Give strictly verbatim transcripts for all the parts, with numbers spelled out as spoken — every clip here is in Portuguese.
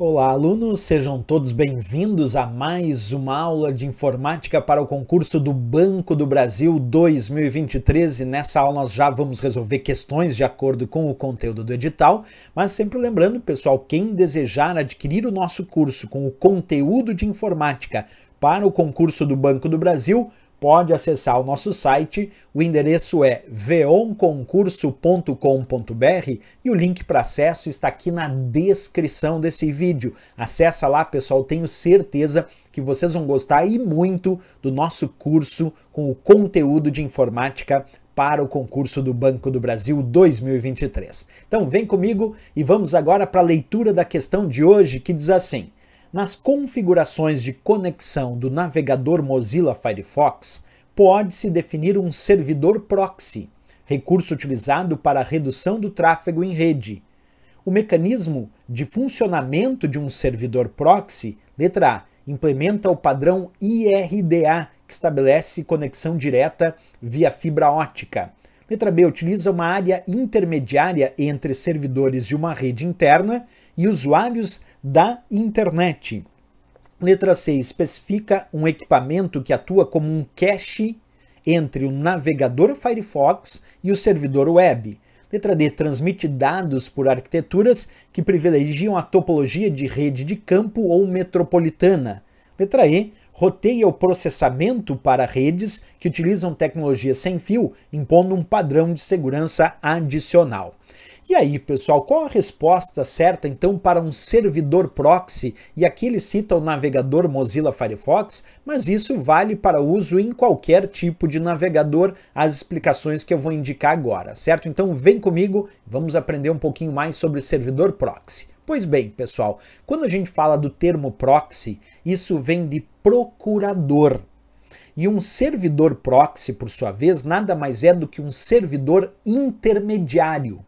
Olá, alunos! Sejam todos bem-vindos a mais uma aula de informática para o concurso do Banco do Brasil dois mil e vinte e três. E nessa aula nós já vamos resolver questões de acordo com o conteúdo do edital, mas sempre lembrando, pessoal, quem desejar adquirir o nosso curso com o conteúdo de informática para o concurso do Banco do Brasil, pode acessar o nosso site, o endereço é veon concurso ponto com ponto br e o link para acesso está aqui na descrição desse vídeo. Acessa lá, pessoal, tenho certeza que vocês vão gostar e muito do nosso curso com o conteúdo de informática para o concurso do Banco do Brasil dois mil e vinte e três. Então vem comigo e vamos agora para a leitura da questão de hoje, que diz assim: nas configurações de conexão do navegador Mozilla Firefox, pode-se definir um servidor proxy, recurso utilizado para a redução do tráfego em rede. O mecanismo de funcionamento de um servidor proxy, letra A, implementa o padrão I R D A, que estabelece conexão direta via fibra ótica. Letra B, utiliza uma área intermediária entre servidores de uma rede interna e usuários da internet. Letra C, especifica um equipamento que atua como um cache entre o navegador Firefox e o servidor web. Letra D, transmite dados por arquiteturas que privilegiam a topologia de rede de campo ou metropolitana. Letra E, roteia o processamento para redes que utilizam tecnologia sem fio, impondo um padrão de segurança adicional. E aí, pessoal, qual a resposta certa, então, para um servidor proxy? E aqui ele cita o navegador Mozilla Firefox, mas isso vale para uso em qualquer tipo de navegador, as explicações que eu vou indicar agora, certo? Então vem comigo, vamos aprender um pouquinho mais sobre servidor proxy. Pois bem, pessoal, quando a gente fala do termo proxy, isso vem de procurador. E um servidor proxy, por sua vez, nada mais é do que um servidor intermediário.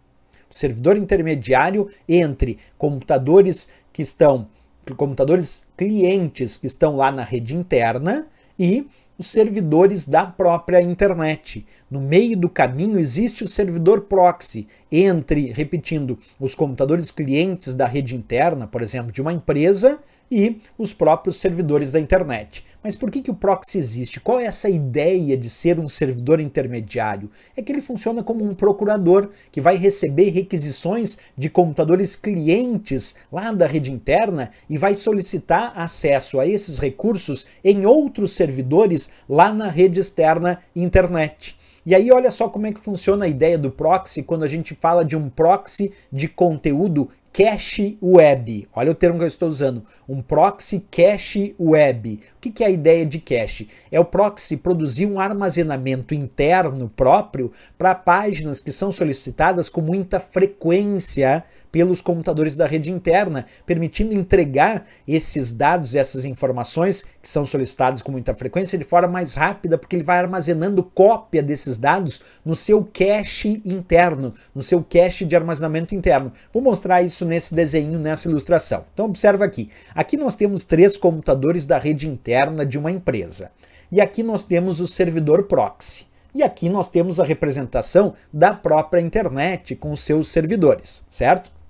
Servidor intermediário entre computadores que estão, computadores clientes que estão lá na rede interna e os servidores da própria internet. No meio do caminho existe o servidor proxy entre, repetindo, os computadores clientes da rede interna, por exemplo, de uma empresa, e os próprios servidores da internet. Mas por que que o proxy existe? Qual é essa ideia de ser um servidor intermediário? É que ele funciona como um procurador que vai receber requisições de computadores clientes lá da rede interna e vai solicitar acesso a esses recursos em outros servidores lá na rede externa internet. E aí olha só como é que funciona a ideia do proxy quando a gente fala de um proxy de conteúdo cache web. Olha o termo que eu estou usando, um proxy cache web. O que é a ideia de cache? É o proxy produzir um armazenamento interno próprio para páginas que são solicitadas com muita frequência pelos computadores da rede interna, permitindo entregar esses dados, essas informações que são solicitadas com muita frequência de forma mais rápida, porque ele vai armazenando cópia desses dados no seu cache interno, no seu cache de armazenamento interno. Vou mostrar isso nesse desenho, nessa ilustração. Então observa aqui. Aqui nós temos três computadores da rede interna de uma empresa. E aqui nós temos o servidor proxy. E aqui nós temos a representação da própria internet com os seus servidores, certo?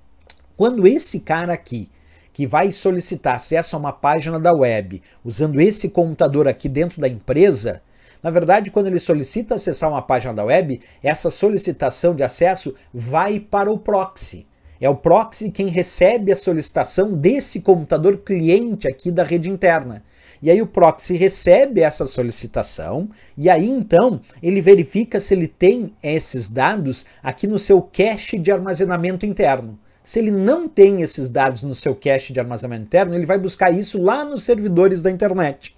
Quando esse cara aqui, que vai solicitar acesso a uma página da web, usando esse computador aqui dentro da empresa, na verdade, quando ele solicita acessar uma página da web, essa solicitação de acesso vai para o proxy. É o proxy quem recebe a solicitação desse computador cliente aqui da rede interna. E aí o proxy recebe essa solicitação e aí então ele verifica se ele tem esses dados aqui no seu cache de armazenamento interno. Se ele não tem esses dados no seu cache de armazenamento interno, ele vai buscar isso lá nos servidores da internet.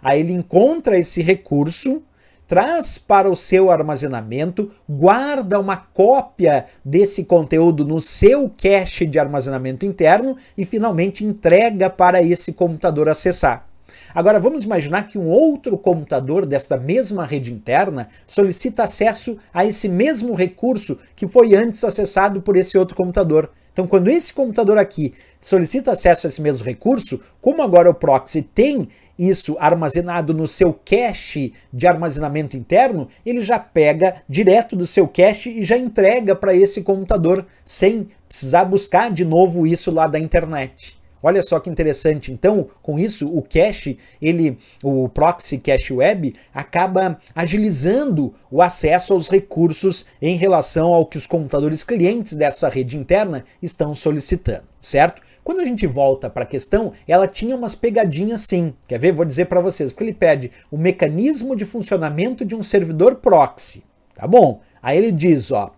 Aí ele encontra esse recurso, traz para o seu armazenamento, guarda uma cópia desse conteúdo no seu cache de armazenamento interno e finalmente entrega para esse computador acessar. Agora vamos imaginar que um outro computador desta mesma rede interna solicita acesso a esse mesmo recurso que foi antes acessado por esse outro computador. Então, quando esse computador aqui solicita acesso a esse mesmo recurso, como agora o proxy tem isso armazenado no seu cache de armazenamento interno, ele já pega direto do seu cache e já entrega para esse computador, sem precisar buscar de novo isso lá da internet. Olha só que interessante. Então, com isso, o cache, ele, o proxy cache web, acaba agilizando o acesso aos recursos em relação ao que os computadores clientes dessa rede interna estão solicitando, certo? Quando a gente volta para a questão, ela tinha umas pegadinhas sim. Quer ver? Vou dizer para vocês, porque ele pede o mecanismo de funcionamento de um servidor proxy. Tá bom? Aí ele diz, ó,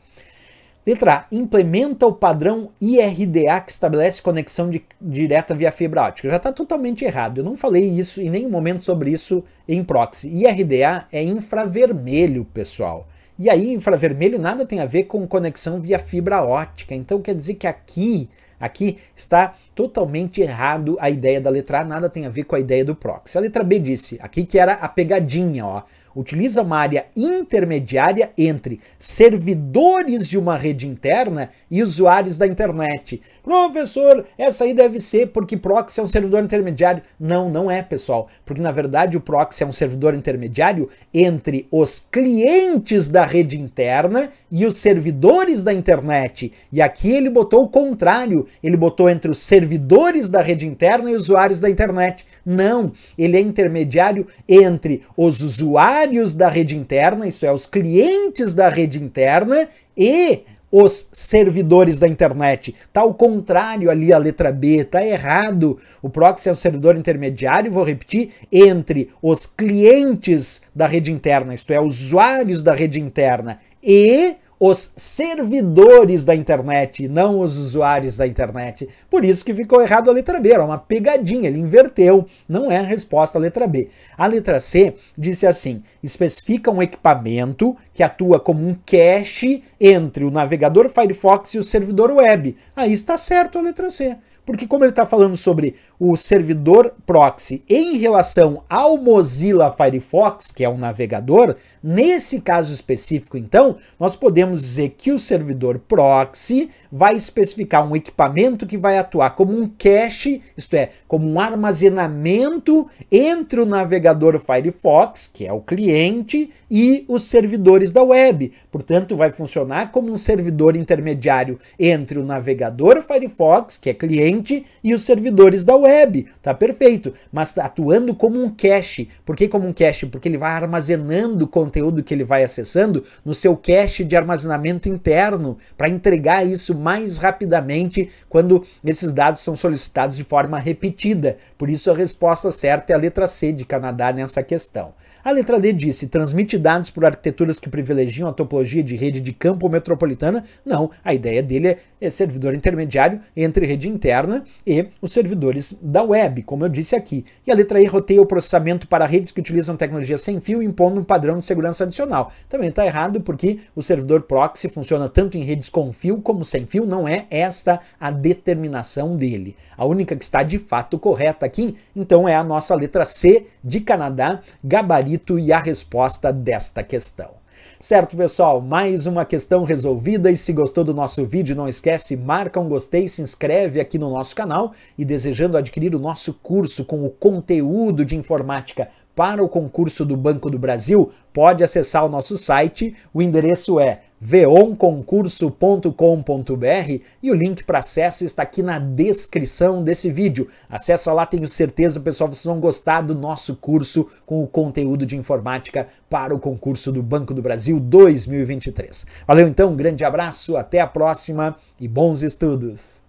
letra A, implementa o padrão I R D A que estabelece conexão de, direta via fibra ótica. Já está totalmente errado, eu não falei isso em nenhum momento sobre isso em proxy. I R D A é infravermelho, pessoal. E aí infravermelho nada tem a ver com conexão via fibra ótica, então quer dizer que aqui... Aqui está totalmente errado a ideia da letra A, nada tem a ver com a ideia do proxy. A letra B disse, aqui que era a pegadinha, ó, utiliza uma área intermediária entre servidores de uma rede interna e usuários da internet. Professor, essa aí deve ser porque proxy é um servidor intermediário. Não, não é, pessoal, porque na verdade o proxy é um servidor intermediário entre os clientes da rede interna e os servidores da internet. E aqui ele botou o contrário. Ele botou entre os servidores da rede interna e usuários da internet. Não, ele é intermediário entre os usuários da rede interna, isso é, os clientes da rede interna e os servidores da internet. Tá ao contrário ali a letra B, tá errado. O proxy é um servidor intermediário, vou repetir, entre os clientes da rede interna, isto é, os usuários da rede interna e... os servidores da internet, não os usuários da internet. Por isso que ficou errado a letra B, era uma pegadinha, ele inverteu, não é a resposta a letra B. A letra C disse assim, especifica um equipamento que atua como um cache entre o navegador Firefox e o servidor web. Aí está certo a letra C. Porque como ele está falando sobre o servidor proxy em relação ao Mozilla Firefox, que é um navegador, nesse caso específico, então, nós podemos dizer que o servidor proxy vai especificar um equipamento que vai atuar como um cache, isto é, como um armazenamento entre o navegador Firefox, que é o cliente, e os servidores da web. Portanto, vai funcionar como um servidor intermediário entre o navegador Firefox, que é cliente, e os servidores da web, tá perfeito, mas atuando como um cache. Por que como um cache? Porque ele vai armazenando o conteúdo que ele vai acessando no seu cache de armazenamento interno, para entregar isso mais rapidamente quando esses dados são solicitados de forma repetida. Por isso a resposta certa é a letra C de Canadá nessa questão. A letra D disse, transmite dados por arquiteturas que privilegiam a topologia de rede de campo metropolitana. Não, a ideia dele é servidor intermediário entre rede interna e os servidores da web, como eu disse aqui. E a letra E roteia o processamento para redes que utilizam tecnologia sem fio, impondo um padrão de segurança adicional. Também está errado porque o servidor proxy funciona tanto em redes com fio como sem fio, não é esta a determinação dele. A única que está de fato correta aqui, então, é a nossa letra C de Canadá, gabarito e a resposta desta questão. Certo, pessoal? Mais uma questão resolvida e se gostou do nosso vídeo, não esquece, marca um gostei, se inscreve aqui no nosso canal e desejando adquirir o nosso curso com o conteúdo de informática para o concurso do Banco do Brasil, pode acessar o nosso site, o endereço é veon concurso ponto com ponto br e o link para acesso está aqui na descrição desse vídeo. Acessa lá, tenho certeza, pessoal, vocês vão gostar do nosso curso com o conteúdo de informática para o concurso do Banco do Brasil dois mil e vinte e três. Valeu então, um grande abraço, até a próxima e bons estudos!